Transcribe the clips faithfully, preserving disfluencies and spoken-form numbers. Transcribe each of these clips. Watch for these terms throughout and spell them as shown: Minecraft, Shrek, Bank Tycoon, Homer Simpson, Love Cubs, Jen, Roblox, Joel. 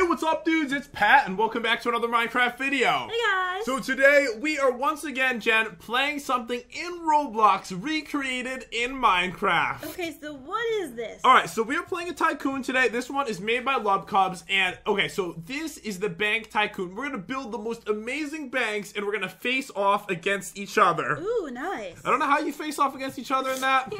Hey, what's up, dudes? It's Pat, and welcome back to another Minecraft video. Hey, guys. So today, we are once again, Jen, playing something in Roblox recreated in Minecraft. Okay, so what is this? All right, so we are playing a tycoon today. This one is made by Love Cubs, and okay, so this is the bank tycoon. We're going to build the most amazing banks, and we're going to face off against each other. Ooh, nice. I don't know how you face off against each other in that.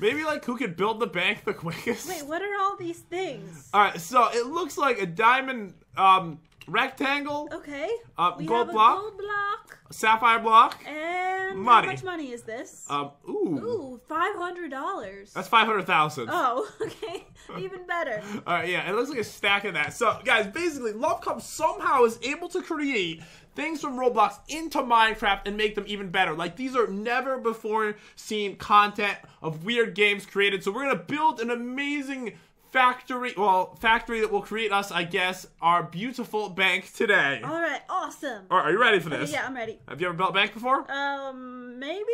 Maybe, like, who could build the bank the quickest? Wait, what are all these things? All right, so it looks like a diamond um, rectangle. Okay. Uh, we gold have a block. Gold block. Sapphire block. And money. How much money is this? Um, ooh. Ooh, five hundred dollars. That's five hundred thousand. Oh, okay. Even better. All right, yeah. It looks like a stack of that. So, guys, basically, Love Cubs somehow is able to create things from Roblox into Minecraft and make them even better. Like, these are never before seen content of weird games created. So, we're going to build an amazing factory, well, factory that will create us, I guess, our beautiful bank today. All right, awesome. All right, are you ready for this? Okay, yeah, I'm ready. Have you ever built a bank before? Um, maybe.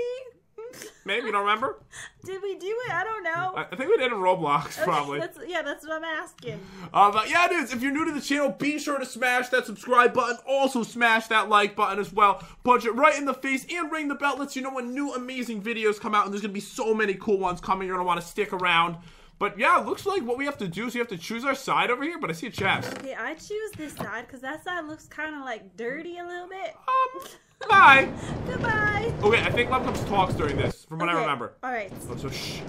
Maybe, you don't remember? Did we do it? I don't know. I think we did in Roblox, probably. Okay, that's, yeah, that's what I'm asking. Uh, but yeah, dudes, if you're new to the channel, be sure to smash that subscribe button. Also, smash that like button as well. Punch it right in the face and ring the bell. Lets you know when new amazing videos come out, and there's going to be so many cool ones coming. You're going to want to stick around. But yeah, it looks like what we have to do is we have to choose our side over here, but I see a chest. Okay, I choose this side because that side looks kind of like dirty a little bit. Um, bye. Goodbye. Okay, I think Love Cubs talks during this, from what okay. I remember. All right. Oh, so shh.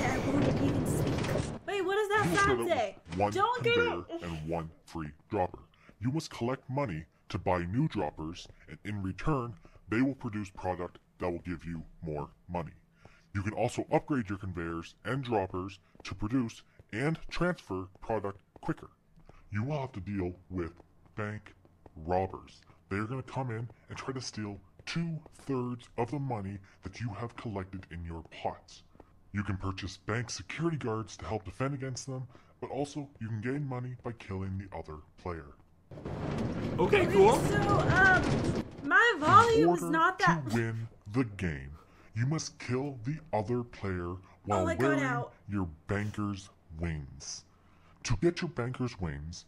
Yeah, I won't even speak. Wait, what does that sign say? One Don't conveyor get and one free dropper. You must collect money to buy new droppers, and in return, they will produce product that will give you more money. You can also upgrade your conveyors and droppers to produce and transfer product quicker. You will have to deal with bank robbers. They are going to come in and try to steal two-thirds of the money that you have collected in your pots. You can purchase bank security guards to help defend against them, but also you can gain money by killing the other player. Okay, cool. So, um, my volume is not that... to win the game, you must kill the other player while oh, wearing your banker's wings. To get your banker's wings,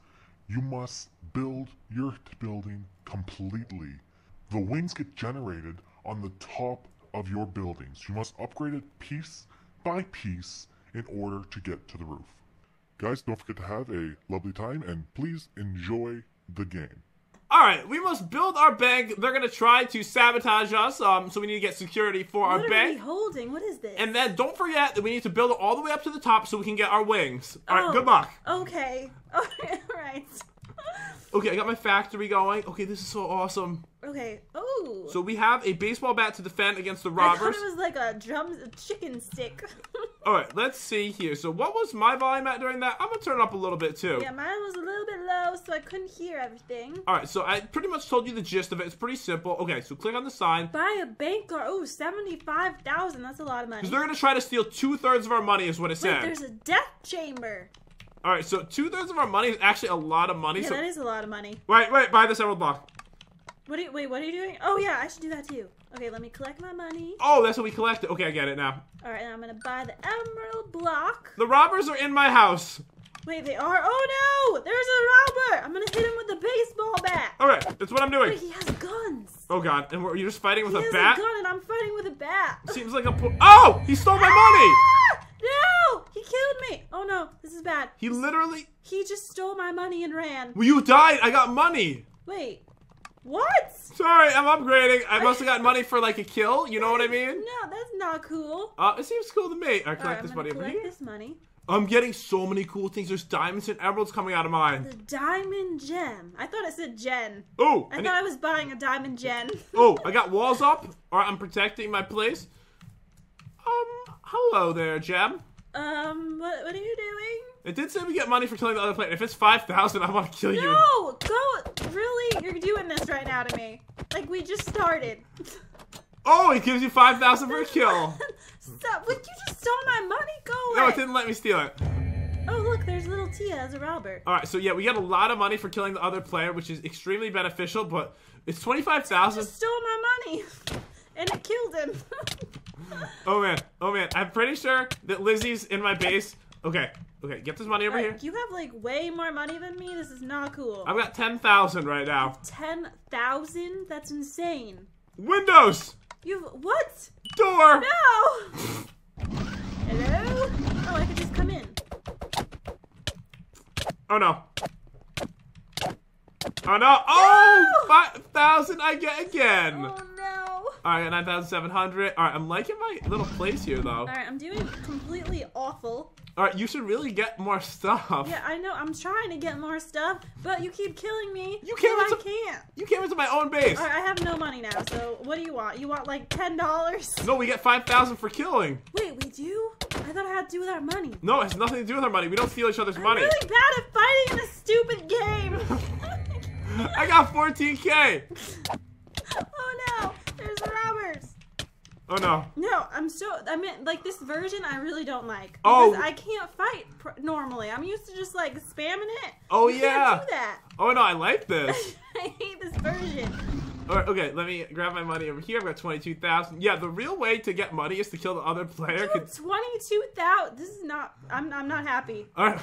you must build your building completely. The wings get generated on the top of your buildings. You must upgrade it piece by piece in order to get to the roof. Guys, don't forget to have a lovely time and please enjoy the game. Alright, we must build our bank. They're going to try to sabotage us, um, so we need to get security for our bank. What are we holding? What is this? And then don't forget that we need to build it all the way up to the top so we can get our wings. Alright, oh, good luck. Okay. Alright. Okay, I got my factory going. Okay, this is so awesome. Okay. Oh. So we have a baseball bat to defend against the robbers. I thought it was like a drum a chicken stick. All right, let's see here. So what was my volume at during that? I'm going to turn it up a little bit, too. Yeah, mine was a little bit low, so I couldn't hear everything. All right, so I pretty much told you the gist of it. It's pretty simple. Okay, so click on the sign. Buy a bank guard. Oh, seventy-five thousand dollars. That's a lot of money. Because they're going to try to steal two-thirds of our money is what it said. Wait, there's a death chamber. All right, so two-thirds of our money is actually a lot of money. Yeah, so that is a lot of money. Wait, wait, buy this emerald block. What are you, wait, what are you doing? Oh, yeah, I should do that, too. Okay, let me collect my money. Oh, that's what we collected. Okay, I get it now. All right, and I'm going to buy the emerald block. The robbers are in my house. Wait, they are? Oh, no! There's a robber! I'm going to hit him with a baseball bat. All right, that's what I'm doing. Wait, he has guns. Oh, God, and we're, you're just fighting with he a bat? He has a gun, and I'm fighting with a bat. Seems like a po- Oh, he stole my ah! money! No! He killed me! Oh, no, this is bad. He literally- He just stole my money and ran. Well, you died! I got money! Wait. What? Sorry, I'm upgrading. I must have got money for like a kill. You know what I mean? No, that's not cool. Uh, it seems cool to me. I right, collect right, this money. Collect over this here. money. I'm getting so many cool things. There's diamonds and emeralds coming out of mine. The diamond gem. I thought it said gen. Oh. I, I thought I was buying a diamond gen. Oh, I got walls up. All right, I'm protecting my place. Um, hello there, gem. Um, what what are you doing? It did say we get money for killing the other player. If it's five thousand, I want to kill no, you. No! Go! Really? You're doing this right now to me. Like, we just started. Oh, it gives you five thousand for a kill. Stop. Like, you just stole my money? Go away. No, it didn't let me steal it. Oh, look. There's little Tia as a robber. All right. So, yeah, we get a lot of money for killing the other player, which is extremely beneficial, but it's twenty-five thousand. You just stole my money. And it killed him. Oh, man. Oh, man. I'm pretty sure that Lizzie's in my base. Okay. Okay, get this money over right, here. You have like way more money than me. This is not cool. I've got ten thousand right now. Ten thousand? That's insane. Windows. You have what? Door. No. Hello? Oh, I can just come in. Oh no. Oh no! Oh, no! five thousand I get again. Oh no! All right, nine thousand seven hundred. All right, I'm liking my little place here, though. All right, I'm doing completely awful. All right, you should really get more stuff. Yeah, I know. I'm trying to get more stuff, but you keep killing me. You can't. I can't. You came into my own base. All right, I have no money now. So what do you want? You want like ten dollars? No, we get five thousand for killing. Wait, we do? I thought it had to do with our money. No, it has nothing to do with our money. We don't steal each other's I'm money. I'm really bad at fighting in this stupid game. I got fourteen K! Oh no! There's robbers! Oh no. No, I'm so... I mean, like, this version I really don't like. Oh! I can't fight pr normally. I'm used to just, like, spamming it. Oh, you yeah! Can't do that. Oh no, I like this. I hate this version. Alright, okay, let me grab my money over here. I've got twenty-two thousand. Yeah, the real way to get money is to kill the other player. twenty-two thousand? This is not... I'm, I'm not happy. Alright,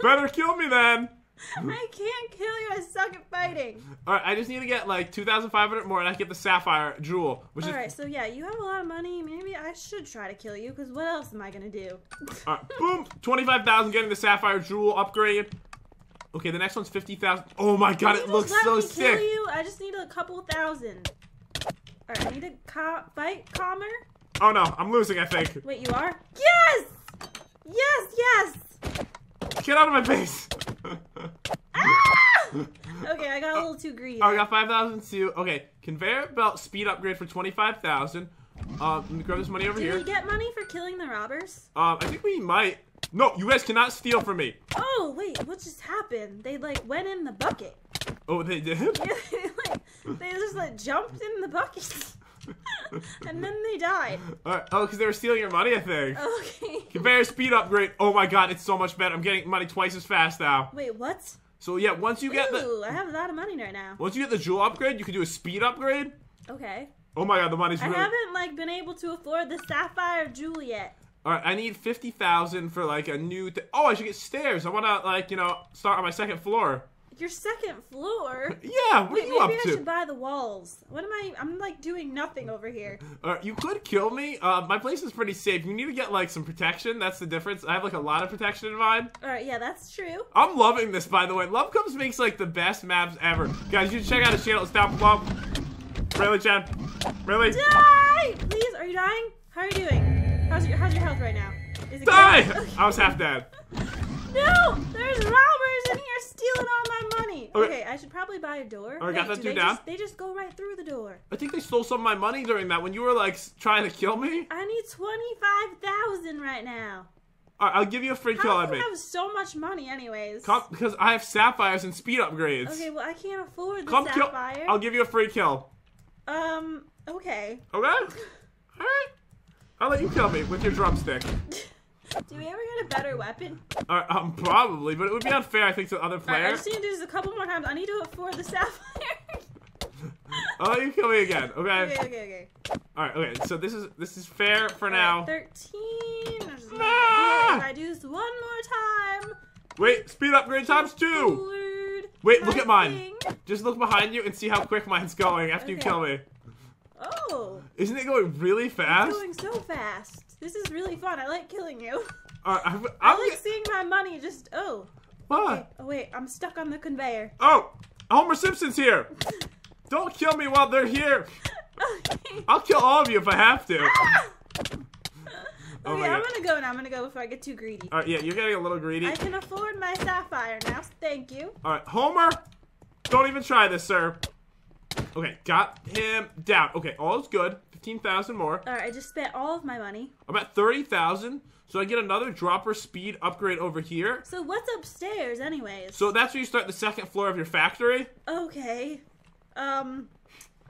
better kill me then! I can't kill you. I suck at fighting. All right, I just need to get like two thousand five hundred more, and I get the sapphire jewel. Which all is... right, so yeah, you have a lot of money. Maybe I should try to kill you, because what else am I gonna do? All right, boom, twenty-five thousand, getting the sapphire jewel upgrade. Okay, the next one's fifty thousand. Oh my God, it looks so sick. Kill you? I just need a couple thousand. All right, I need to co fight calmer. Oh no, I'm losing. I think. Wait, you are? Yes, yes, yes. Get out of my base. Ah! Okay, I got a little too greedy. Oh, I got five thousand two. Okay, conveyor belt speed upgrade for twenty-five thousand. Uh, let me grab this money over Did here. Did we get money for killing the robbers? Um, I think we might. No, you guys cannot steal from me. Oh, wait, what just happened? They, like, went in the bucket. Oh, they did? Yeah, they, like, they just, like, jumped in the bucket. And then they died. All right. Oh, because they were stealing your money, I think. Okay. Conveyor speed upgrade. Oh my God, it's so much better. I'm getting money twice as fast now. Wait, what? So yeah, once you Ooh, get the, I have a lot of money right now. Once you get the jewel upgrade, you can do a speed upgrade. Okay. Oh my God, the money's. I really... haven't like been able to afford the sapphire jewel yet. All right, I need fifty thousand for like a new. Th oh, I should get stairs. I want to like you know start on my second floor. Your second floor? Yeah, what Wait, are you up to? Maybe I should buy the walls. What am I? I'm like doing nothing over here. Uh, you could kill me. Uh, my place is pretty safe. You need to get like some protection. That's the difference. I have like a lot of protection in mind. Alright, yeah, that's true. I'm loving this, by the way. Love Cubs makes like the best maps ever. Guys, you should check out his channel. It's down below. Really, Chad? Really? Die! Please, are you dying? How are you doing? How's your, how's your health right now? Is it Die! Okay. I was half dead. No! There's robbers in here stealing all my money! Okay, okay I should probably buy a door. Alright, got that dude down. Just, they just go right through the door. I think they stole some of my money during that when you were, like, trying to kill me. I need twenty-five thousand right now. Alright, I'll give you a free How kill on me. I have so much money anyways. Come, because I have sapphires and speed upgrades. Okay, well, I can't afford the Come sapphire. Kill. I'll give you a free kill. Um, okay. Okay? Alright. I'll let you kill me with your drumstick. Do we ever get a better weapon? Uh, um, probably, but it would be unfair, I think, to the other player. Right, I've seen this a couple more times. I need to afford the sapphire. I'll let you kill me again, okay? Okay, okay, okay. Alright, okay, so this is this is fair for All now. Right, thirteen. I'm just ah! I do this one more time. Wait, speed upgrade times two. Wait, look at mine. Thing. Just look behind you and see how quick mine's going after okay. you kill me. Oh. Isn't it going really fast? It's going so fast. This is really fun. I like killing you. Uh, I'm, I'm I like get... seeing my money just... Oh. What? Okay. Oh, wait. I'm stuck on the conveyor. Oh. Homer Simpson's here. Don't kill me while they're here. Okay. I'll kill all of you if I have to. Ah! Oh okay, I'm gonna go now. I'm gonna go before I get too greedy. All right, yeah, you're getting a little greedy. I can afford my sapphire now. Thank you. All right, Homer. Don't even try this, sir. Okay, got him down. Okay, all is good. fifteen thousand more. All right, I just spent all of my money. I'm at thirty thousand, so I get another dropper speed upgrade over here. So what's upstairs anyways? So that's where you start the second floor of your factory? Okay. Um,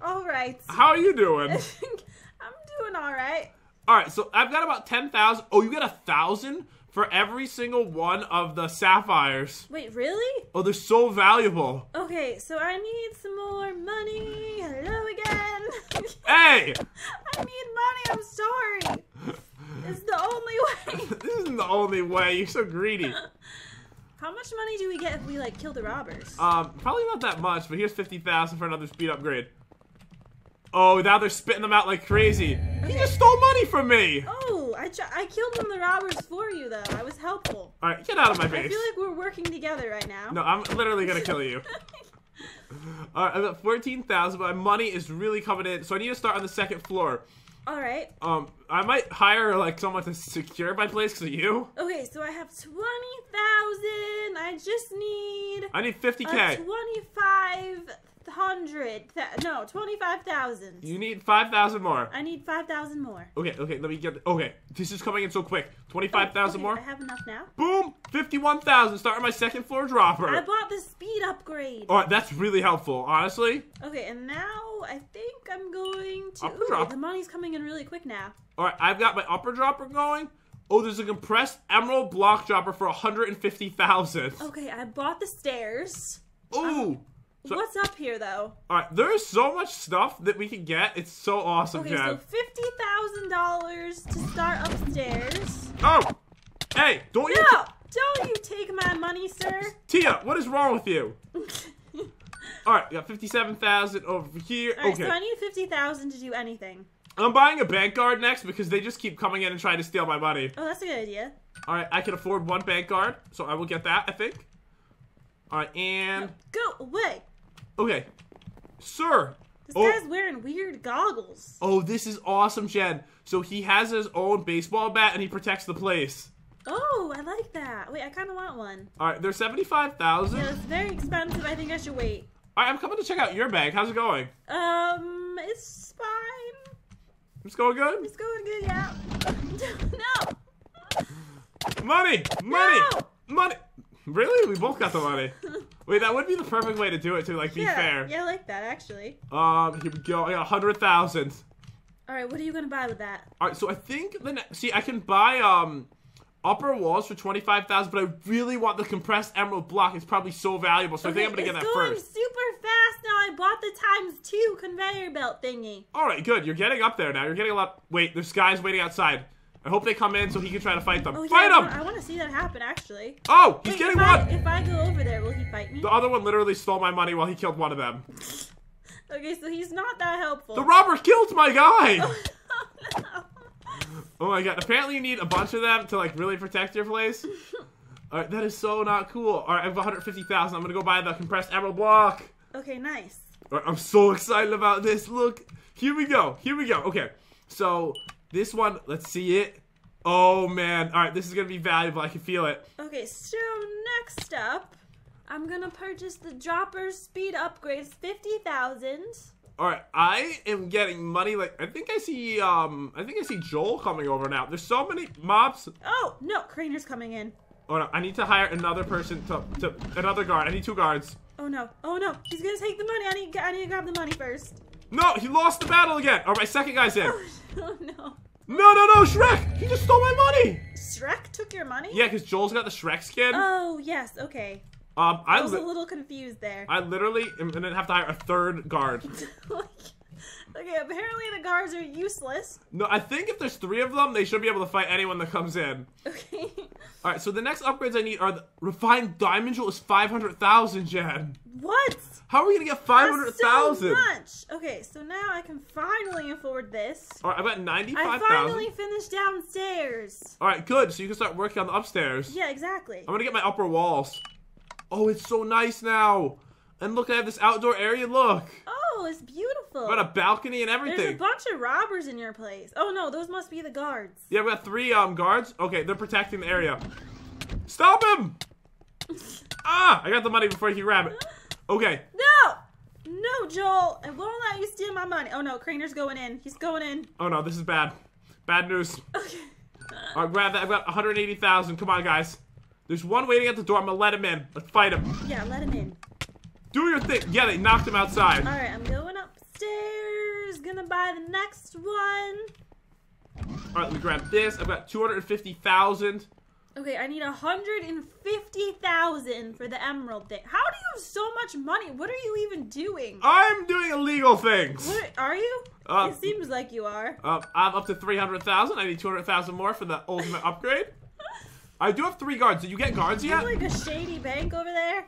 all right. How are you doing? I'm doing all right. All right, so I've got about ten thousand. Oh, you get one thousand for every single one of the sapphires. Wait, really? Oh, they're so valuable. Okay, so I need some more money. Hello again. Hey! I need money. I'm sorry. It's the only way. This is isn't the only way. You're so greedy. How much money do we get if we, like, kill the robbers? Um, probably not that much, but here's fifty thousand for another speed upgrade. Oh, now they're spitting them out like crazy. Okay. You just stole money from me! Oh, I, I killed one of the robbers for you, though. I was helpful. Alright, get out of my base. I feel like we're working together right now. No, I'm literally gonna kill you. Alright, I've got fourteen thousand, but my money is really coming in, so I need to start on the second floor. All right. Um, I might hire like someone to secure my place because of you. Okay, so I have twenty thousand. I just need. I need fifty K. twenty-five hundred. No, twenty-five thousand. You need five thousand more. I need five thousand more. Okay, okay. Let me get. Okay, this is coming in so quick. twenty-five thousand oh, okay, more. I have enough now. Boom! fifty-one thousand. Starting my second floor dropper. I bought the speed upgrade. All right, that's really helpful, honestly. Okay, and now. I think I'm going to... Ooh, the money's coming in really quick now. Alright, I've got my upper dropper going. Oh, there's a compressed emerald block dropper for one hundred fifty thousand. Okay, I bought the stairs. Ooh! Um, so, what's up here, though? Alright, there's so much stuff that we can get. It's so awesome, okay, Jen. So fifty thousand dollars to start upstairs. Oh! Hey, don't no, you... No! Don't you take my money, sir. Tia, what is wrong with you? Alright, we got fifty-seven thousand over here. Alright, okay. So I need fifty thousand to do anything. I'm buying a bank guard next because they just keep coming in and trying to steal my money. Oh, that's a good idea. Alright, I can afford one bank guard, so I will get that, I think. Alright, and... Go away! Okay. Sir! This oh. guy's wearing weird goggles. Oh, this is awesome, Jen. So he has his own baseball bat and he protects the place. Oh, I like that. Wait, I kind of want one. Alright, they're seventy-five thousand. Yeah, it's very expensive. I think I should wait. Alright, I'm coming to check out your bag. How's it going? Um, it's fine. It's going good? It's going good, yeah. No! Money! Money! No! Money! Really? We both got the money. Wait, that would be the perfect way to do it, to, like, be yeah. fair. Yeah, I like that, actually. Um, here we go. I got one hundred thousand. Alright, what are you going to buy with that? Alright, so I think the next... See, I can buy, um... upper walls for twenty-five thousand, but I really want the compressed emerald block. It's probably so valuable, so okay, I think I'm gonna get that first. It's going super fast now. I bought the times two conveyor belt thingy. All right, good. You're getting up there now. You're getting a lot. Wait, there's guys waiting outside. I hope they come in so he can try to fight them. Oh, yeah, fight him! I want to see that happen, actually. Oh, he's Wait, getting if one. I, if I go over there, will he fight me? The other one literally stole my money while he killed one of them. Okay, so he's not that helpful. The robber killed my guy. Oh, oh no. Oh my god, apparently you need a bunch of them to, like, really protect your place. Alright, that is so not cool. Alright, I have one hundred fifty thousand. I'm gonna go buy the compressed emerald block. Okay, nice. Alright, I'm so excited about this. Look, here we go. Here we go. Okay, so this one, let's see it. Oh man, alright, this is gonna be valuable. I can feel it. Okay, so next up, I'm gonna purchase the dropper's speed upgrades, fifty thousand. Alright, I am getting money, like, I think I see, um, I think I see Joel coming over now. There's so many mobs. Oh, no, Craner's coming in. Oh, no, I need to hire another person to, to, another guard. I need two guards. Oh, no. Oh, no. He's gonna take the money. I need, I need to grab the money first. No, he lost the battle again. Alright, my second guy's in. Oh, no. No, no, no, Shrek! He just stole my money! Shrek took your money? Yeah, because Joel's got the Shrek skin. Oh, yes, okay. Um, I, I was a little confused there. I literally am going to have to hire a third guard. Okay, apparently the guards are useless. No, I think if there's three of them, they should be able to fight anyone that comes in. Okay. All right, so the next upgrades I need are the refined diamond jewel is five hundred thousand, Jen. What? How are we going to get five hundred thousand? That's so much. Okay, so now I can finally afford this. All right, I've got ninety-five thousand. I finally finished downstairs. All right, good. So you can start working on the upstairs. Yeah, exactly. I'm going to get my upper walls. Oh, it's so nice now. And look, I have this outdoor area. Look. Oh, it's beautiful. I've got a balcony and everything. There's a bunch of robbers in your place. Oh, no, those must be the guards. Yeah, we got three um guards. Okay, they're protecting the area. Stop him! Ah, I got the money before he grabbed it. Okay. No! No, Joel. I won't let you steal my money. Oh, no, Craner's going in. He's going in. Oh, no, this is bad. Bad news. Okay. All right, grab that. I've got one hundred eighty thousand. Come on, guys. There's one waiting at the door. I'm gonna let him in. Let's fight him. Yeah, let him in. Do your thing. Yeah, they knocked him outside. All right, I'm going upstairs. Gonna buy the next one. All right, let me grab this. I've got two hundred fifty thousand. Okay, I need one hundred fifty thousand for the emerald thing. How do you have so much money? What are you even doing? I'm doing illegal things. What are you? Uh, it seems like you are. Uh, I'm up to three hundred thousand. I need two hundred thousand more for the ultimate upgrade. I do have three guards. Did you get guards yet? Like a shady bank over there.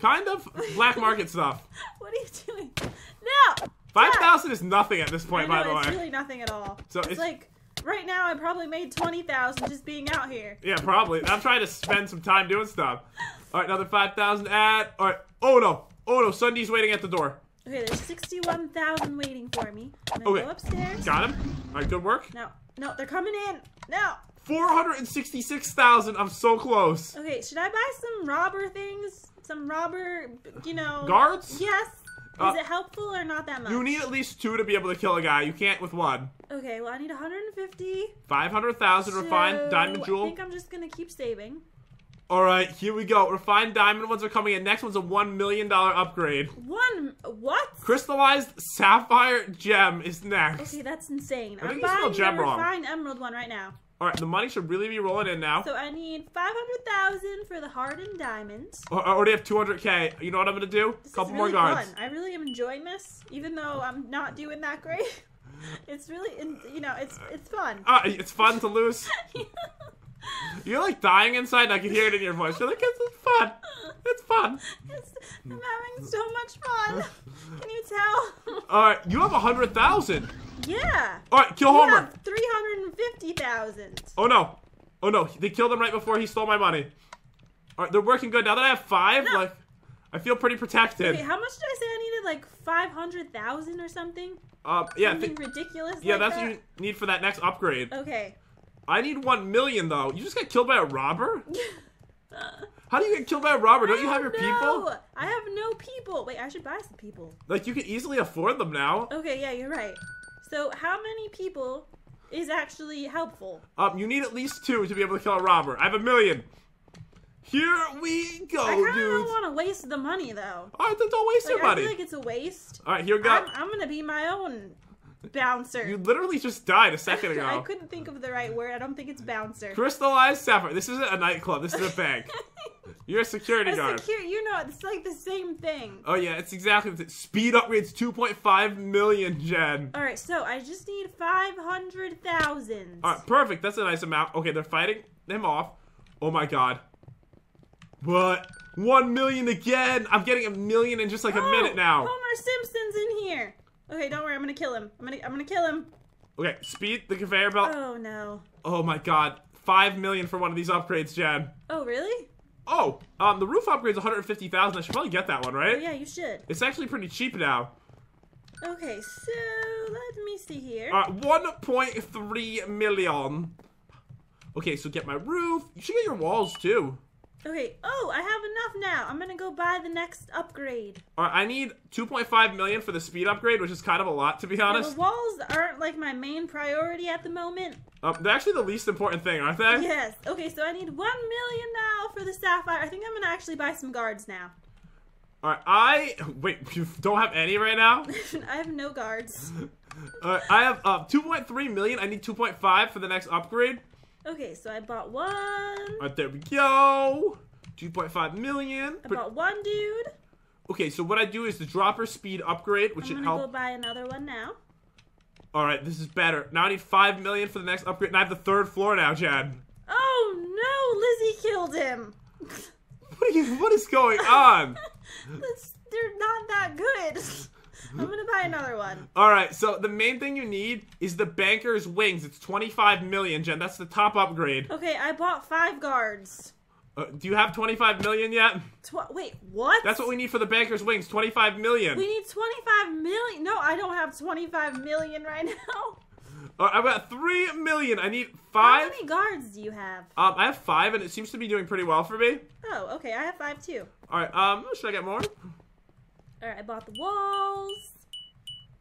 Kind of black market stuff. What are you doing? No. Five thousand is nothing at this point, by the way. It's really nothing at all. So it's, it's like right now I probably made twenty thousand just being out here. Yeah, probably. I'm trying to spend some time doing stuff. All right, another five thousand at. All right. Oh no. Oh no. Sunday's waiting at the door. Okay, there's sixty-one thousand waiting for me. I'm gonna go upstairs. Got him. All right, good work. No, no, they're coming in. No. four hundred sixty-six thousand. I'm so close. Okay, should I buy some robber things? Some robber, you know. Guards? Yes. Uh, Is it helpful or not that much? You need at least two to be able to kill a guy. You can't with one. Okay, well, I need one hundred fifty. five hundred thousand so refined diamond jewel. I think I'm just going to keep saving. All right, here we go. Refined diamond ones are coming in. Next one's a one million dollar upgrade. One? What? Crystallized sapphire gem is next. Okay, that's insane. I think I'm buying gem the wrong. refined emerald one right now. All right, the money should really be rolling in now. So I need five hundred thousand for the hardened diamonds. I already have two hundred K. You know what I'm going to do? A couple really more guards. Fun. I really am enjoying this, even though I'm not doing that great. It's really, you know, it's it's fun. Uh, it's fun to lose. Yeah. You're like dying inside, and I can hear it in your voice. You're like, it's, it's fun. It's fun. It's, I'm having so much fun. Can you tell? All right, you have one hundred thousand. Yeah. All right, kill Homer. three hundred fifty thousand. Oh, no. Oh, no. They killed him right before he stole my money. All right, they're working good. Now that I have five, no. like, I feel pretty protected. Okay, how much did I say I needed? Like five hundred thousand or something? Uh, yeah. Something ridiculous Yeah, like that's that? what you need for that next upgrade. Okay. I need one million, though. You just got killed by a robber? How do you get killed by a robber? Don't I you have your no. people? I have no people. Wait, I should buy some people. Like, you can easily afford them now. Okay, yeah, you're right. So how many people is actually helpful? Um, you need at least two to be able to kill a robber. I have a million. Here we go, I kinda dudes. I don't want to waste the money, though. All right, then don't waste like, your I money. I feel like it's a waste. All right, here we go. I'm, I'm going to be my own bouncer. You literally just died a second ago. I couldn't think of the right word. I don't think it's bouncer. Crystallized sapphire. This isn't a nightclub. This is a bank. You're a security a guard. Secure, you know, it's like the same thing. Oh, yeah, it's exactly the same. Speed upgrades two point five million, Jen. All right, so I just need five hundred thousand. All right, perfect. That's a nice amount. Okay, they're fighting him off. Oh, my God. What? One million again. I'm getting a million in just like oh, a minute now. Homer Simpson's in here. Okay, don't worry. I'm going to kill him. I'm going to I'm gonna kill him. Okay, speed the conveyor belt. Oh, no. Oh, my God. Five million for one of these upgrades, Jen. Oh, really? Oh, um, the roof upgrade's one hundred fifty thousand. I should probably get that one, right? Oh, yeah, you should. It's actually pretty cheap now. Okay, so let me see here. All right, one point three million. Okay, so get my roof. You should get your walls, too. Okay, oh, I have enough now. I'm going to go buy the next upgrade. All right, I need two point five million for the speed upgrade, which is kind of a lot, to be honest. Now, the walls aren't, like, my main priority at the moment. Uh, they're actually the least important thing, aren't they? Yes. Okay, so I need one million now for the sapphire. I think I'm going to actually buy some guards now. All right, I... Wait, you don't have any right now? I have no guards. All right, I have uh, two point three million. I need two point five for the next upgrade. Okay, so I bought one. All right, there we go. two point five million. I bought one dude. Okay, so what I do is the dropper speed upgrade, which should help. I'm going to go buy another one now. All right, this is better. Now I need five million for the next upgrade, and I have the third floor now, Chad. Oh, no. Lizzie killed him. What, are you, what is going on? They're not that good. I'm going to buy another one. All right, so the main thing you need is the banker's wings. It's twenty-five million, Jen. That's the top upgrade. Okay, I bought five guards. Uh, do you have twenty-five million yet? Tw wait, what? That's what we need for the banker's wings, twenty-five million. We need twenty-five million? No, I don't have twenty-five million right now. Uh, I've got three million. I need five. How many guards do you have? Um, I have five, and it seems to be doing pretty well for me. Oh, okay. I have five, too. All right. Um, should I get more? All right, I bought the walls.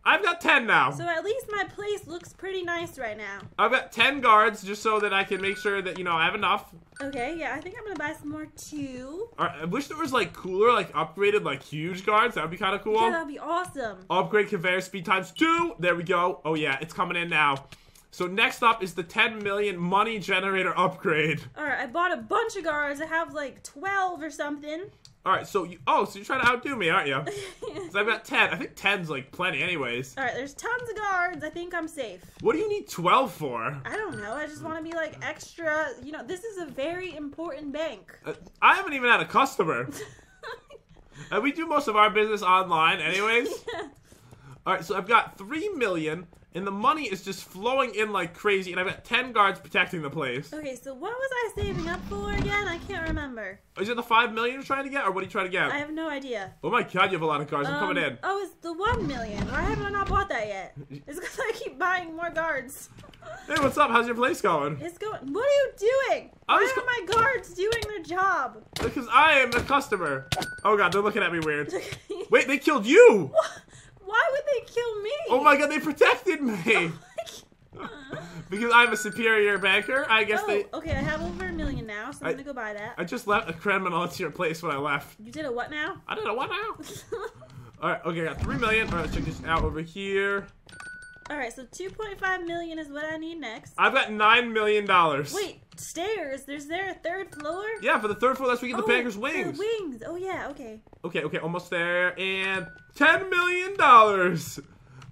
I've got ten now. So at least my place looks pretty nice right now. I've got ten guards just so that I can make sure that, you know, I have enough. Okay, yeah, I think I'm going to buy some more too. All right, I wish there was, like, cooler, like, upgraded, like, huge guards. That would be kind of cool. Yeah, that would be awesome. Upgrade conveyor speed times two. There we go. Oh, yeah, it's coming in now. So next up is the ten million money generator upgrade. All right, I bought a bunch of cars. I have like twelve or something. All right, so you, oh, so you're trying to outdo me, aren't you? Because I've got ten. I think ten's like plenty anyways. All right, there's tons of guards. I think I'm safe. What do you need twelve for? I don't know. I just want to be like extra. You know, this is a very important bank. Uh, I haven't even had a customer. And we do most of our business online anyways. Yeah. All right, so I've got three million. And the money is just flowing in like crazy, and I've got ten guards protecting the place. Okay, so what was I saving up for again? I can't remember. Is it the five million you're trying to get, or what are you trying to get? I have no idea. Oh my god, you have a lot of cars. Um, I'm coming in. Oh, it's the one million. Why haven't I not bought that yet? It's because I keep buying more guards. Hey, what's up? How's your place going? It's going. What are you doing? I'm Why are my guards doing their job? Because I am a customer. Oh god, they're looking at me weird. Wait, they killed you. What? Why would they kill me? Oh my god, they protected me! Oh because I'm a superior banker, I guess oh, they... okay, I have over a million now, so I'm I, gonna go buy that. I just left a criminal into your place when I left. You did a what now? I did a what now? Alright, okay, I got three million. Alright, let's check this out over here. Alright, so two point five million is what I need next. I've got nine million dollars. Wait, stairs? There's there a third floor? Yeah, for the third floor, that's where you get oh, the banker's wings. The wings. Oh, yeah, okay. Okay, okay, almost there. And ten million dollars.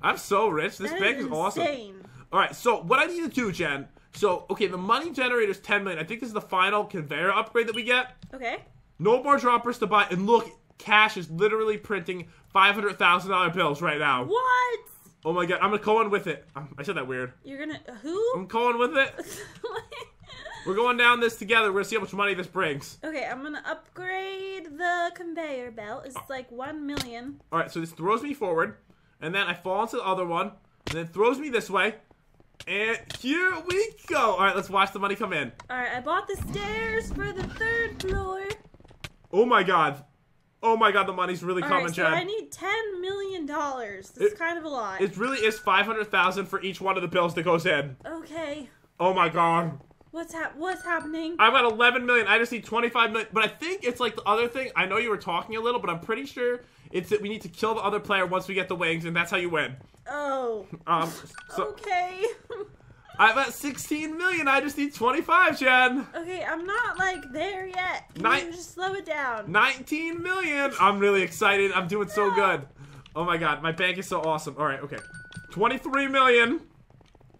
I'm so rich. This banker's awesome. Alright, so what I need to do, Jen. So, okay, the money generator's ten million. I think this is the final conveyor upgrade that we get. Okay. No more droppers to buy. And look, cash is literally printing five hundred thousand dollar bills right now. What? Oh my god, I'm gonna go on with it. I said that weird. You're gonna, who? I'm going with it. We're going down this together. We're gonna see how much money this brings. Okay, I'm gonna upgrade the conveyor belt. It's like one million. Alright, so this throws me forward, and then I fall into the other one, and then throws me this way, and here we go. Alright, let's watch the money come in. Alright, I bought the stairs for the third floor. Oh my god. Oh my god, the money's really All coming, right, so Jen. I need ten million dollars. This it, is kind of a lot. It really is five hundred thousand dollars for each one of the bills that goes in. Okay. Oh my god. What's hap What's happening? I've got eleven million dollars. I just need twenty-five million dollars. But I think it's like the other thing. I know you were talking a little, but I'm pretty sure it's that we need to kill the other player once we get the wings, and that's how you win. Oh. Um. So okay. I've got sixteen million. I just need twenty-five, Jen. Okay, I'm not like there yet. You Nin just slow it down. nineteen million. I'm really excited. I'm doing so good. Oh my god, my bank is so awesome. All right, okay. twenty-three million.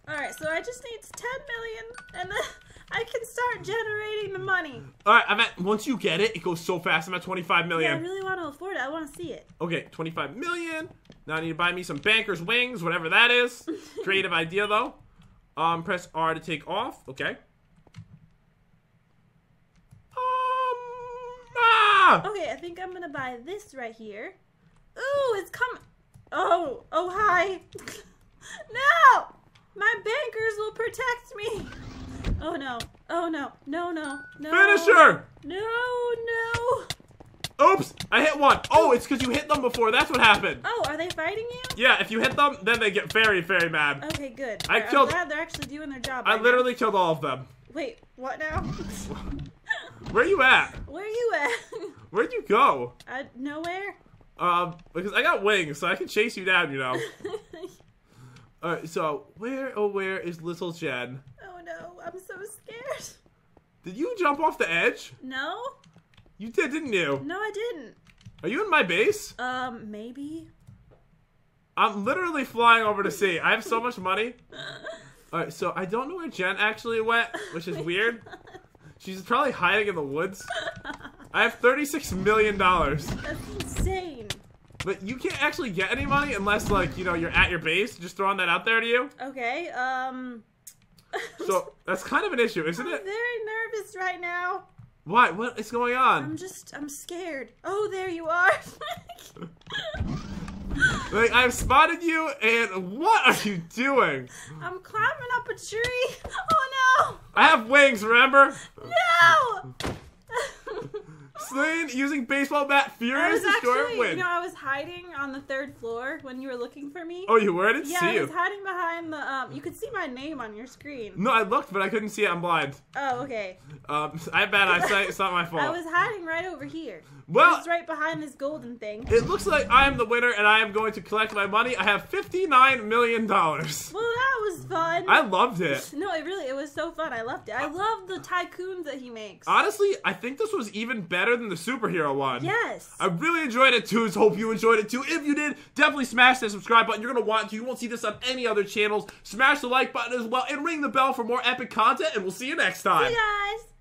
All right, so I just need ten million, and then I can start generating the money. All right, I'm at. Once you get it, it goes so fast. I'm at twenty-five million. Yeah, I really want to afford it. I want to see it. Okay, twenty-five million. Now I need to buy me some banker's wings, whatever that is. Creative idea though. Um, press R to take off. Okay. Um, ah! Okay, I think I'm gonna buy this right here. Ooh, it's coming. Oh, oh, hi. No! My bankers will protect me. Oh, no. Oh, no. No, no. No. Finisher! No, no. Oops, I hit one. Oh, it's because you hit them before. That's what happened. Oh, are they fighting you? Yeah, if you hit them, then they get very, very mad. Okay, good. I right, killed, I'm glad they're actually doing their job. Right I literally now. killed all of them. Wait, what now? Where are you at? Where are you at? Where'd you go? Uh, nowhere. Um, because I got wings, so I can chase you down, you know. All right, so where, oh, where is little Jen? Oh, no, I'm so scared. Did you jump off the edge? No. You did, didn't you? No, I didn't. Are you in my base? Um, maybe. I'm literally flying over to sea. I have so much money. All right, so I don't know where Jen actually went, which is weird. She's probably hiding in the woods. I have thirty-six million dollars. That's insane. But you can't actually get any money unless, like, you know, you're at your base. Just throwing that out there to you. Okay, um... So, that's kind of an issue, isn't I'm it? I'm very nervous right now. Why? What is going on? I'm just, I'm scared. Oh, there you are. Like, I've spotted you, and what are you doing? I'm climbing up a tree. Oh, no. I have wings, remember? No. Flynn using baseball bat furious to score a win. You know, I was hiding on the third floor when you were looking for me. Oh, you were? I didn't yeah, see I you. Yeah, I was hiding behind the, um, you could see my name on your screen. No, I looked, but I couldn't see it. I'm blind. Oh, okay. Um, I have bad eyesight. It's not my fault. I was hiding right over here. Well. It's right behind this golden thing. It looks like I am the winner, and I am going to collect my money. I have fifty-nine million dollars. Well, that was fun. I loved it. No, it really, it was so fun. I loved it. I loved the tycoons that he makes. Honestly, I think this was even better than the superhero one. Yes. I really enjoyed it too. So hope you enjoyed it too. If you did, definitely smash that subscribe button. You're going to want to. You won't see this on any other channels. Smash the like button as well and ring the bell for more epic content, and we'll see you next time. See you guys.